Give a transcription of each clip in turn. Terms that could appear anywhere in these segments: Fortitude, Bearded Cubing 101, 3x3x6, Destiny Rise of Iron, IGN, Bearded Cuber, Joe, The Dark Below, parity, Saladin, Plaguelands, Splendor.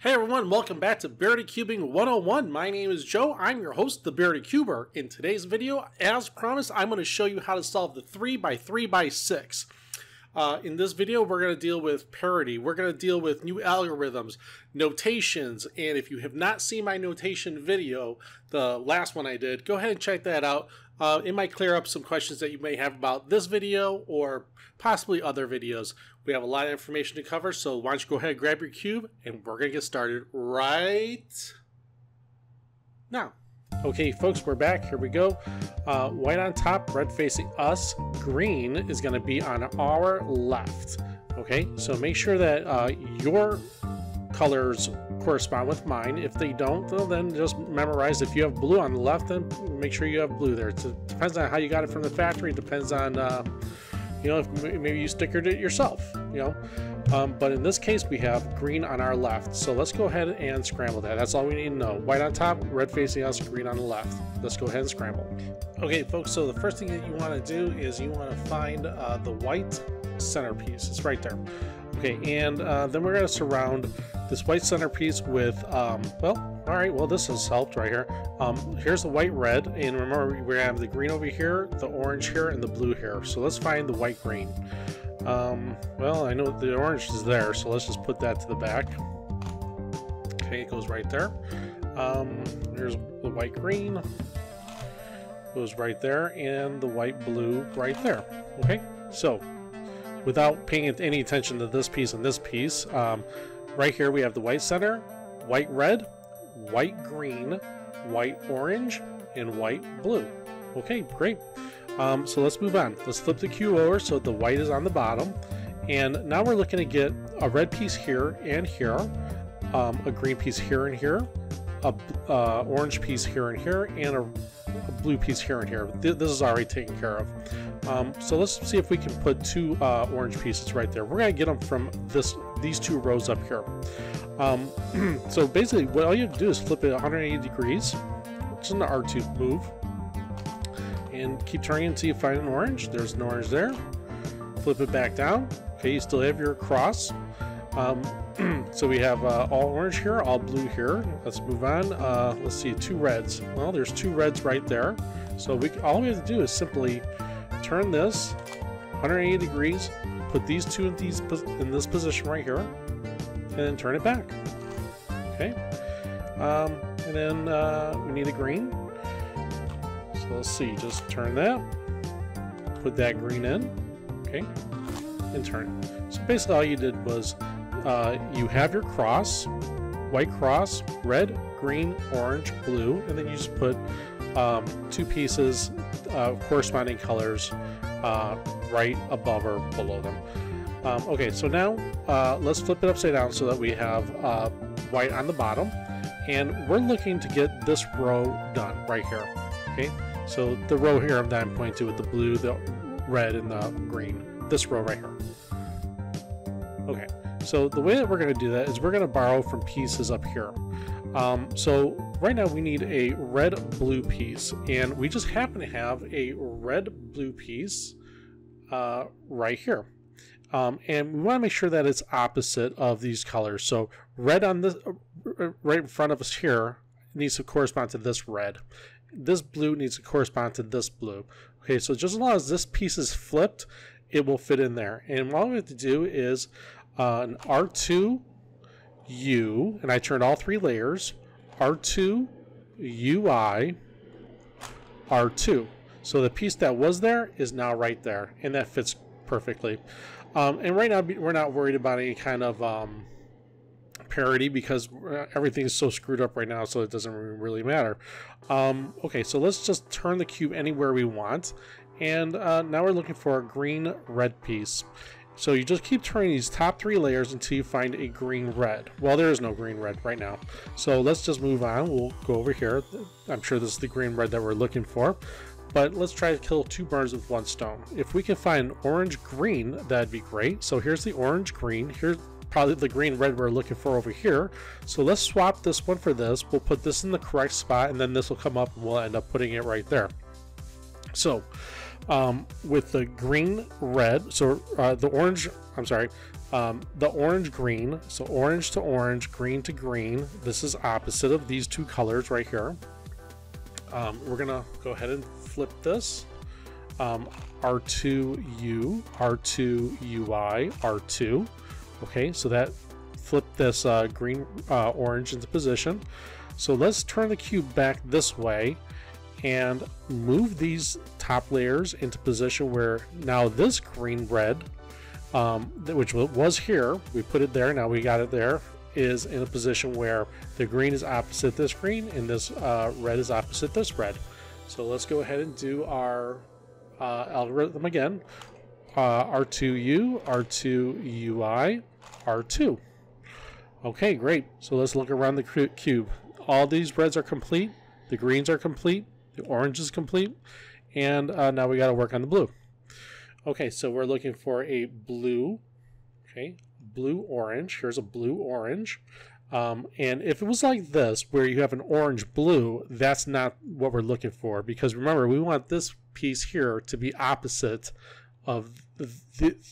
Hey everyone, welcome back to Bearded Cubing 101. My name is Joe, I'm your host, the Bearded Cuber. In today's video, as promised, I'm going to show you how to solve the 3x3x6. In this video, we're going to deal with parity, we're going to deal with new algorithms, notations, and if you have not seen my notation video, the last one I did, go ahead and check that out. It might clear up some questions that you may have about this video or possibly other videos. We have a lot of information to cover, so why don't you go ahead and grab your cube, and we're going to get started right now. Okay, folks, we're back. Here we go. White on top, red facing us. Green is going to be on our left. Okay, so make sure that your colors correspond with mine. If they don't, well, then just memorize. If you have blue on the left, then make sure you have blue there. It depends on how you got it from the factory. It depends on, you know, if maybe you stickered it yourself, you know. But in this case, we have green on our left. So let's go ahead and scramble that. That's all we need to know. White on top, red facing us, green on the left. Let's go ahead and scramble. Okay, folks, so the first thing that you want to do is you want to find the white centerpiece. It's right there. Okay, and then we're going to surround this white centerpiece with, well, this has helped right here. Here's the white red, and remember we have the green over here, the orange here, and the blue here. So let's find the white green. Well, I know the orange is there, so let's just put that to the back. Okay, it goes right there. There's the white green, goes right there, and the white blue right there. Okay, so without paying any attention to this piece and this piece, right here we have the white center, white red, white green, white orange, and white blue. Okay, great. So let's move on. Let's flip the cube over so the white is on the bottom. And now we're looking to get a red piece here and here, a green piece here and here, a orange piece here and here, and a blue piece here and here. This is already taken care of. So let's see if we can put two orange pieces right there. We're going to get them from these two rows up here. So basically what all you have to do is flip it 180 degrees, which is an R2 move. And keep turning until you find an orange. There's an orange there. Flip it back down. Okay, you still have your cross. So we have all orange here, all blue here. Let's move on. Let's see, two reds. Well, there's two reds right there. So all we have to do is simply turn this 180 degrees, put these two in this position right here, and then turn it back. Okay. And then we need a green. Let's see, just turn that, put that green in, okay, and turn it. So basically all you did was you have your cross, white cross, red, green, orange, blue, and then you just put two pieces of corresponding colors right above or below them. Okay, so now let's flip it upside down so that we have white on the bottom, and we're looking to get this row done right here, okay? So the row here that I'm pointing to with the blue, the red, and the green, this row right here. Okay, so the way that we're going to do that is we're going to borrow from pieces up here. So right now we need a red-blue piece, and we just happen to have a red-blue piece right here. And we want to make sure that it's opposite of these colors. So red on this, right in front of us here, needs to correspond to this red. This blue needs to correspond to this blue. Okay, so just as long as this piece is flipped, it will fit in there. And all we have to do is an R2 U, and I turned all three layers, R2 UI R2. So the piece that was there is now right there, and that fits perfectly. And right now we're not worried about any kind of parity because everything is so screwed up right now, so it doesn't really matter. Okay, so let's just turn the cube anywhere we want, and now we're looking for a green red piece. So you just keep turning these top three layers until you find a green red. Well, there is no green red right now, so let's just move on. We'll go over here. I'm sure this is the green red that we're looking for, but let's try to kill two birds with one stone. If we can find an orange green, that'd be great. So here's the orange green, here's probably the green red we're looking for over here. So let's swap this one for this. We'll put this in the correct spot, and then this will come up and we'll end up putting it right there. So with the green red, so the orange, I'm sorry, the orange green, so orange to orange, green to green, this is opposite of these two colors right here. We're gonna go ahead and flip this. R2U, R2UI, R2. Okay, so that flipped this green orange into position. So let's turn the cube back this way and move these top layers into position where now this green red, which was here, we put it there, now we got it there, is in a position where the green is opposite this green and this red is opposite this red. So let's go ahead and do our algorithm again. R2U, R2UI, R2. Okay, great. So let's look around the cube. All these reds are complete, the greens are complete, the orange is complete, and now we got to work on the blue. Okay, so we're looking for a blue, okay, blue-orange. Here's a blue-orange. And if it was like this, where you have an orange-blue, that's not what we're looking for, because remember, we want this piece here to be opposite of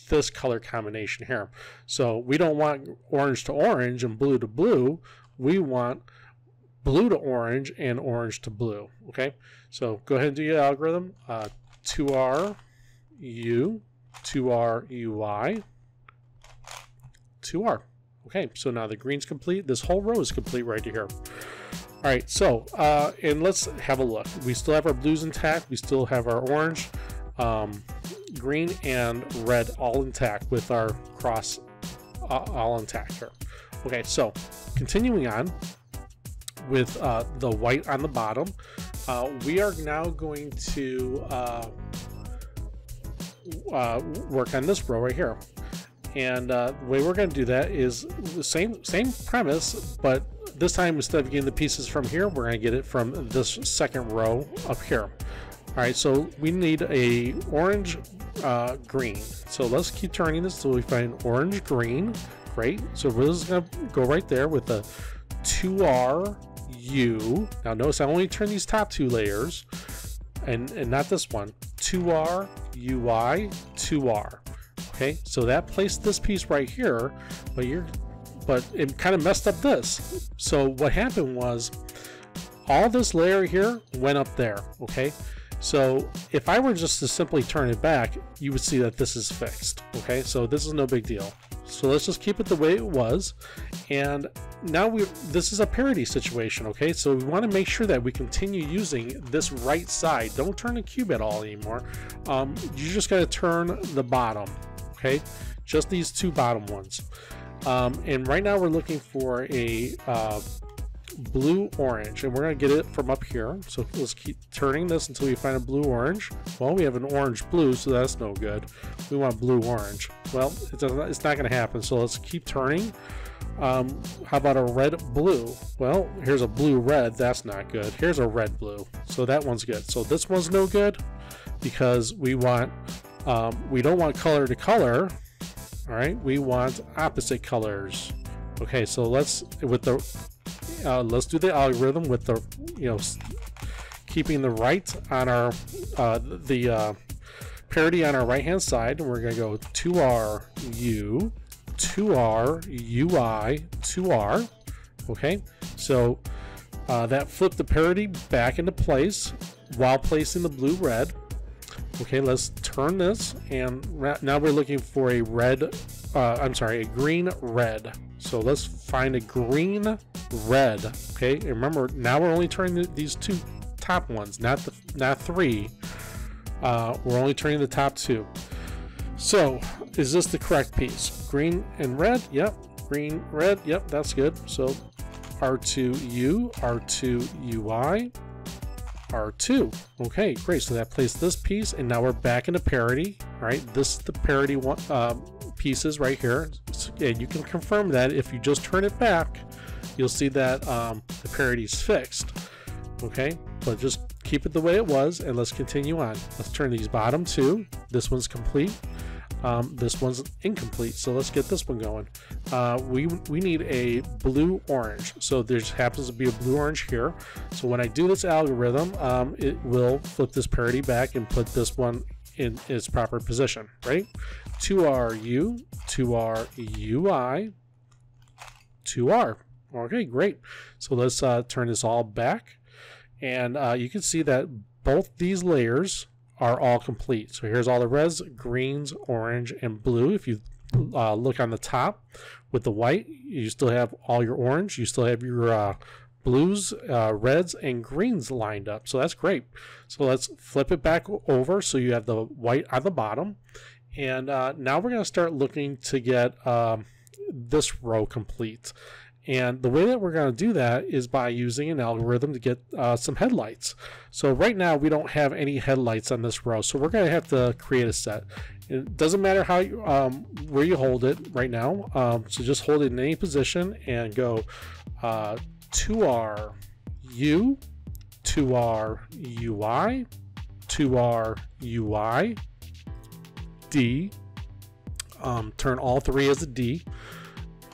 this color combination here. So we don't want orange to orange and blue to blue. We want blue to orange and orange to blue. Okay, so go ahead and do your algorithm. 2RU, 2RUI, 2R. Okay, so now the green's complete. This whole row is complete right here. All right, so and let's have a look. We still have our blues intact. We still have our orange, green, and red all intact with our cross all intact here. Okay, so continuing on with the white on the bottom, we are now going to work on this row right here. And the way we're going to do that is the same premise, but this time instead of getting the pieces from here, we're going to get it from this second row up here. All right, so we need a orange green. So let's keep turning this till we find orange green. Great. So we're just going to go right there with a 2RU. Now notice I only turn these top two layers and not this one. 2RUI, 2R. Okay, so that placed this piece right here, but it kind of messed up this. So what happened was all this layer here went up there, okay? So if I were just to simply turn it back, you would see that this is fixed, okay? So this is no big deal. So let's just keep it the way it was. And now this is a parity situation, okay? So we want to make sure that we continue using this right side. Don't turn the cube at all anymore. You just got to turn the bottom, okay? Just these two bottom ones. And right now we're looking for a blue orange, and we're going to get it from up here. So let's keep turning this until we find a blue orange. Well, we have an orange blue, so that's no good. We want blue orange. Well, it's not going to happen, so let's keep turning. How about a red blue? Well, here's a blue red. That's not good. Here's a red blue, so that one's good. So this one's no good because we want we don't want color to color. All right, we want opposite colors. Okay, so let's do the algorithm with the, you know, keeping the right on our parity on our right hand side, and we're going to go 2RU, 2RUI, 2R. Okay, so that flipped the parity back into place while placing the blue red. Okay, let's turn this, and now we're looking for a red, a green red. So let's find a green red. Okay, and remember, now we're only turning these two top ones, not three. We're only turning the top two. So is this the correct piece? Green and red. Yep. Green, red. Yep, that's good. So R2U, R2UI, R2. Okay, great. So that placed this piece, and now we're back into parity. All right, this is the parity one. Pieces right here, and you can confirm that if you just turn it back, you'll see that the parity's fixed. Okay, but just keep it the way it was, and let's continue on. Let's turn these bottom two. This one's complete. This one's incomplete, so let's get this one going. We need a blue orange, so there just happens to be a blue orange here. So when I do this algorithm, it will flip this parity back and put this one in its proper position, right? 2RU, 2RUI, 2R. Okay, great. So let's turn this all back, and you can see that both these layers are all complete. So here's all the reds, greens, orange, and blue. If you look on the top with the white, you still have all your orange, you still have your blues, reds, and greens lined up. So that's great. So let's flip it back over so you have the white on the bottom. And now we're going to start looking to get this row complete. And the way that we're going to do that is by using an algorithm to get some headlights. So right now we don't have any headlights on this row, so we're going to have to create a set. It doesn't matter how you, where you hold it right now, so just hold it in any position and go 2RU, 2RUI, 2RUI, D, turn all three as a D,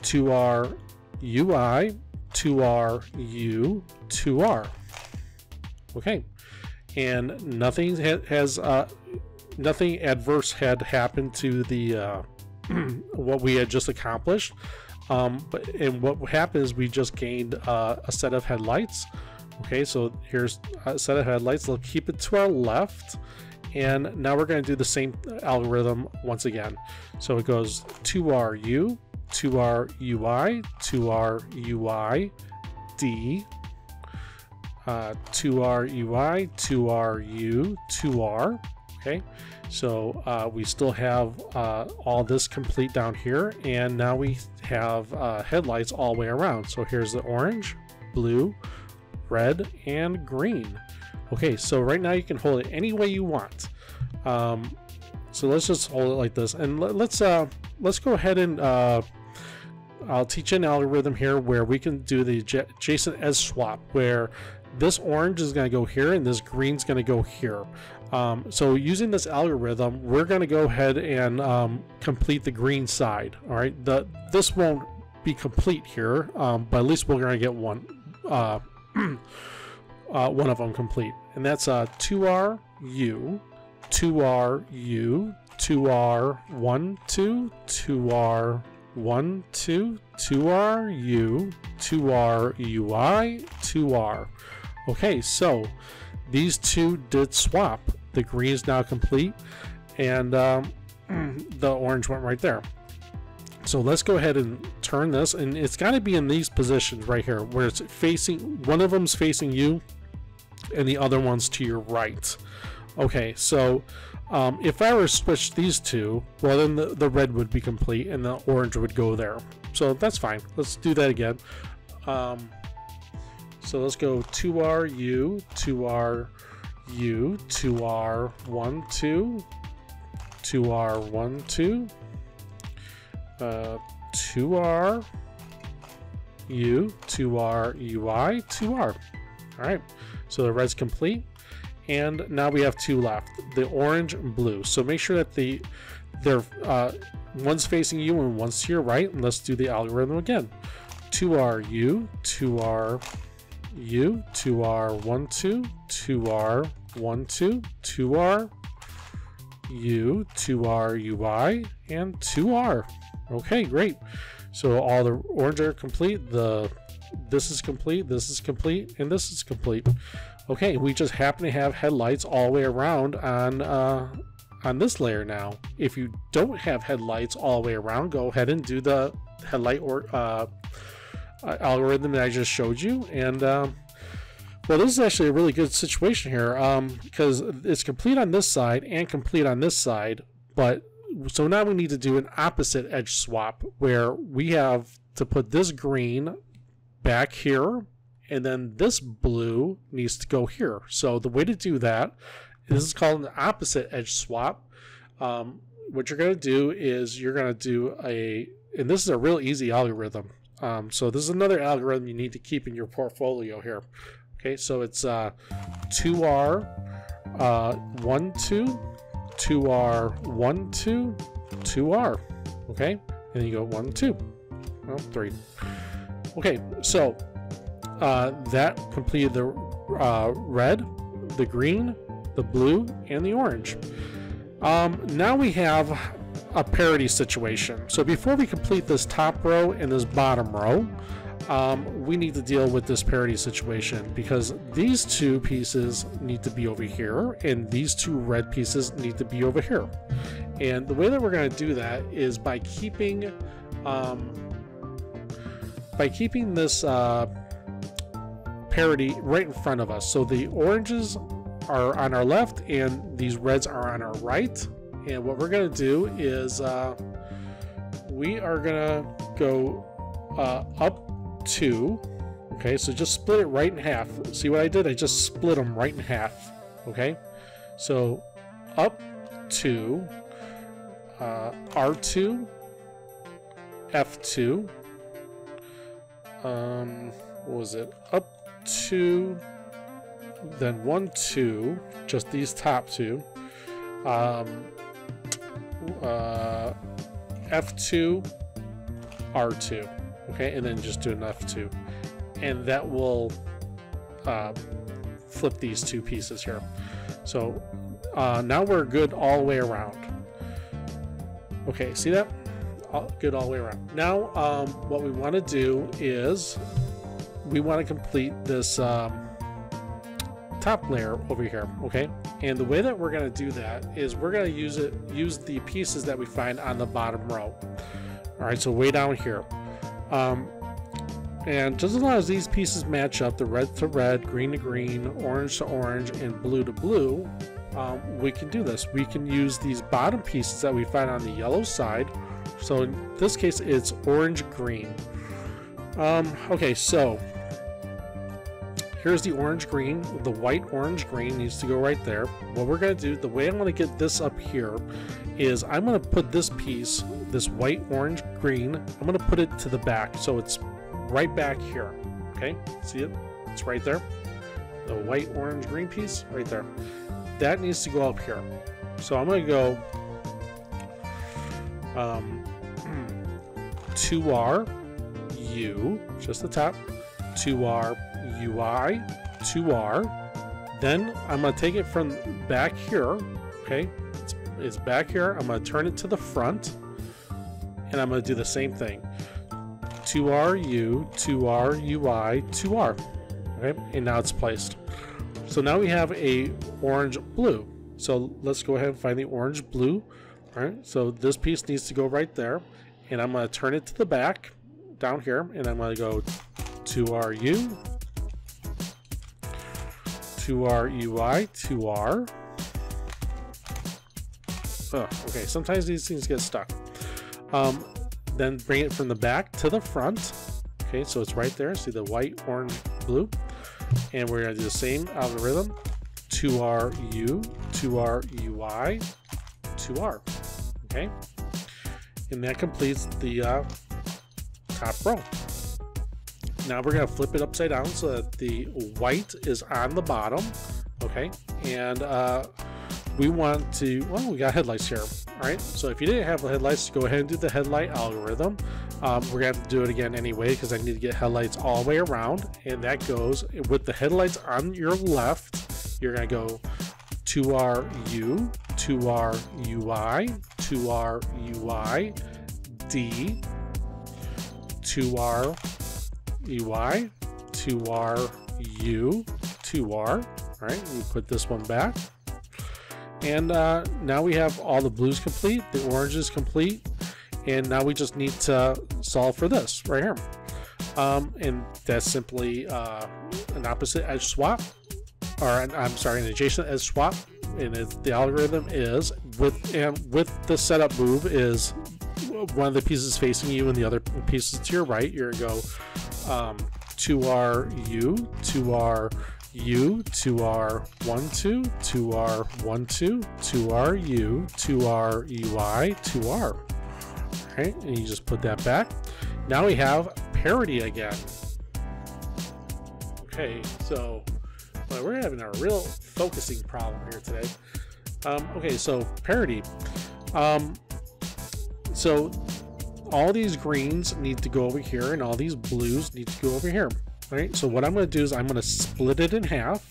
2R UI, 2RU, 2R. Okay, and nothing has nothing adverse had happened to the what we had just accomplished. And what happened is we just gained a set of headlights. Okay, so here's a set of headlights. Let's keep it to our left. And now we're going to do the same algorithm once again. So it goes 2RU, 2RUI, 2RUI, D, 2RUI, 2RU, 2R. Okay, so we still have all this complete down here, and now we have headlights all the way around. So here's the orange, blue, red, and green. Okay, so right now you can hold it any way you want. So let's just hold it like this, and let's go ahead and I'll teach you an algorithm here where we can do the adjacent edge swap, where this orange is going to go here and this green's going to go here. So using this algorithm, we're going to go ahead and complete the green side. All right, this won't be complete here, but at least we're going to get one of them complete, and that's 2RU, 2RU, 2R12, 2R12, 2RU, 2RUI, 2R. Okay, so these two did swap. The green is now complete, and the orange went right there. So let's go ahead and turn this, and it's got to be in these positions right here where it's facing, one of them's facing you and the other one's to your right. Okay, so if I were to switch these two, well, then the red would be complete and the orange would go there. So that's fine. Let's do that again. So let's go 2RU, 2RU, 2R12, 2R12, 2RU, 2RUI, 2R. All right, so the red's complete. And now we have two left, the orange and blue. So make sure that one's facing you and one's to your right. And let's do the algorithm again. 2RU, 2RU, 2R12, 2R12, 2RU, 2RUI, and 2R. Okay, great. So all the orange are complete, this is complete, this is complete, and this is complete. Okay, we just happen to have headlights all the way around on this layer now. If you don't have headlights all the way around, go ahead and do the headlight algorithm that I just showed you. And well, this is actually a really good situation here because it's complete on this side and complete on this side. But so now we need to do an opposite edge swap where we have to put this green back here, and then this blue needs to go here. So the way to do that, this is called an opposite edge swap. What you're going to do is you're going to do and this is a real easy algorithm. So this is another algorithm you need to keep in your portfolio here. Okay, so it's 2R12, 2R12, 2 are. Okay, and then you go 1, 2, well, 3. Okay, so that completed the red, the green, the blue, and the orange. Now we have a parity situation. So before we complete this top row and this bottom row, we need to deal with this parity situation, because these two pieces need to be over here and these two red pieces need to be over here. And the way that we're going to do that is by keeping this parity right in front of us. So the oranges are on our left and these reds are on our right. And what we're going to do is we are going to go up 2. Okay, so just split it right in half. See what I did? I just split them right in half. Okay, so up 2, R2, F2, what was it? Up 2, then 1, 2, just these top 2, F2, R2. Okay, and then just do enough to, and that will flip these two pieces here. So now we're good all the way around. Okay, see that? Good all the way around. Now what we want to do is we want to complete this top layer over here. Okay, and the way that we're going to do that is we're going to use the pieces that we find on the bottom row. All right, so way down here. And just as long as these pieces match up, the red to red, green to green, orange to orange, and blue to blue, we can do this. We can use these bottom pieces that we find on the yellow side. So in this case, it's orange green. Okay, so here's the orange green. The white orange green needs to go right there. What we're going to do, the way I'm going to get this up here, is I'm going to put this piece, this white orange green, I'm going to put it to the back, so it's right back here. Okay, see it? It's right there. The white orange green piece right there. That needs to go up here. So I'm going to go 2R U, just the top, 2R UI, 2R. Then I'm going to take it from back here. Okay, it's back here. I'm going to turn it to the front, and I'm going to do the same thing. 2R U, 2R UI, 2R. Okay, and now it's placed. So now we have a orange blue. So let's go ahead and find the orange blue. All right, so this piece needs to go right there, and I'm going to turn it to the back down here, and I'm going to go 2R U, 2R UI, 2R. Oh, okay, sometimes these things get stuck. Then bring it from the back to the front. Okay, so it's right there. See the white, orange, blue. And we're going to do the same algorithm. 2R U, 2R UI, 2R. Okay, and that completes the top row. Now we're going to flip it upside down so that the white is on the bottom. Okay, and we want to, well, we got headlights here. All right, so if you didn't have the headlights, go ahead and do the headlight algorithm. We're gonna have to do it again anyway, because I need to get headlights all the way around, and that goes with the headlights on your left. You're gonna go 2R U, 2R UI, 2R UI D, 2R UI, 2R U, 2R. All right, you put this one back. And now we have all the blues complete, the oranges complete, and now we just need to solve for this right here. And that's simply an opposite edge swap, or I'm sorry, an adjacent edge swap. And it's, the algorithm is with the setup move is one of the pieces facing you and the other pieces to your right. You're gonna go 2R U, 2R U, 2R 1 2, 2R 1 2, 2R U, 2R UI, 2R. Okay, and you just put that back. Now we have parity again. Okay, so we're having a real focusing problem here today. Okay, so parity. So all these greens need to go over here and all these blues need to go over here. Right, so what I'm going to do is I'm going to split it in half.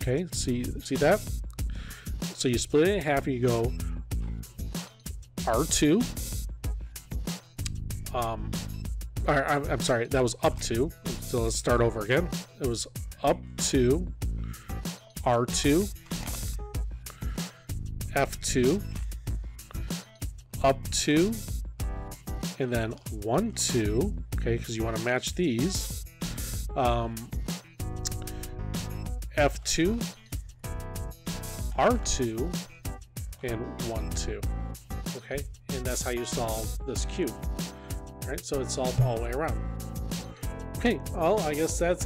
Okay, see that? So you split it in half and you go R2. I'm sorry, that was up to. So let's start over again. It was up to R2, F2, up to, and then 1, 2. Okay, because you want to match these. F2, R2, and 1, 2. Okay, and that's how you solve this cube. All right, so it's solved all the way around. Okay, well, I guess that's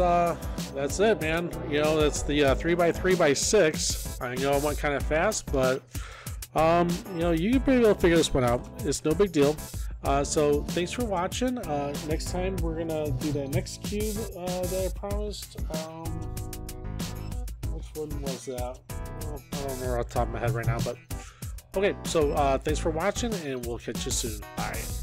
it, man. You know, that's the 3x3x6. I know I went kind of fast, but you know, you can pretty well figure this one out. It's no big deal. So thanks for watching. Next time we're gonna do the next cube that I promised. Which one was that? Oh, I don't remember off the top of my head right now, but okay, so thanks for watching and we'll catch you soon. Bye.